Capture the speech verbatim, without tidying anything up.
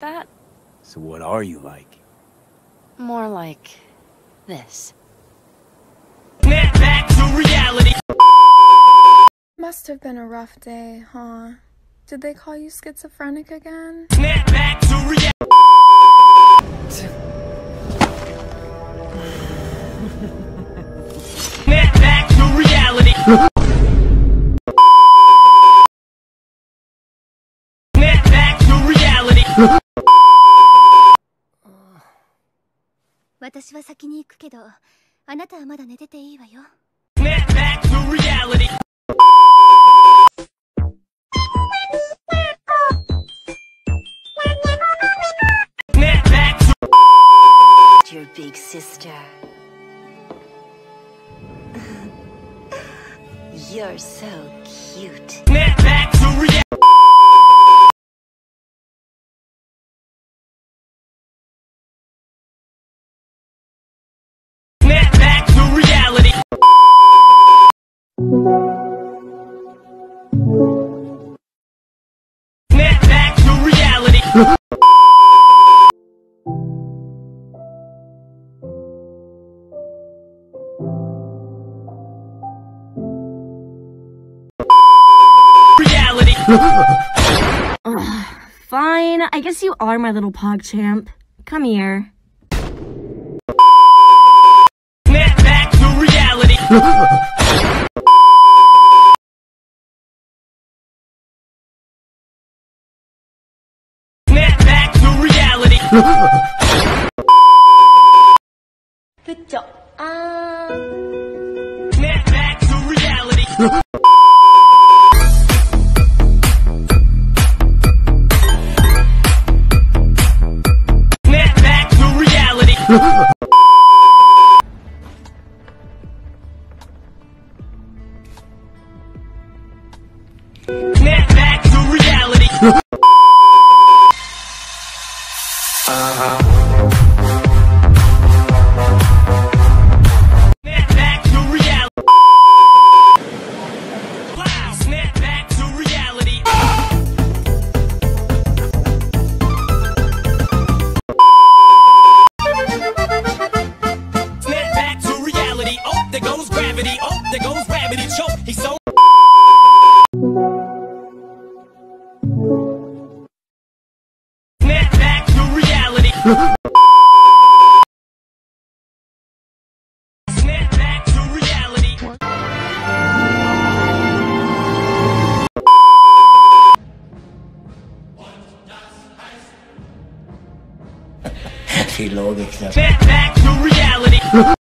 that. So what are you like? More like this. Back to reality. Must have been a rough day, huh? Did they call you schizophrenic again? Back to reality. Back to reality. Back to reality. Back to reality. Back to your big sister. You're so cute. Back to reality. Back to reality. Back to reality. Fine, I guess you are my little PogChamp. Come here. Back to reality. Back to reality. Good job. Um... Back to reality. Back to reality. Uh-huh. Back to reality. Wow. Snap back to reality. Snap back to reality. Oh, there goes gravity. Oh, there goes gravity. Choke. He's so. Snap back to reality. Snap back to reality.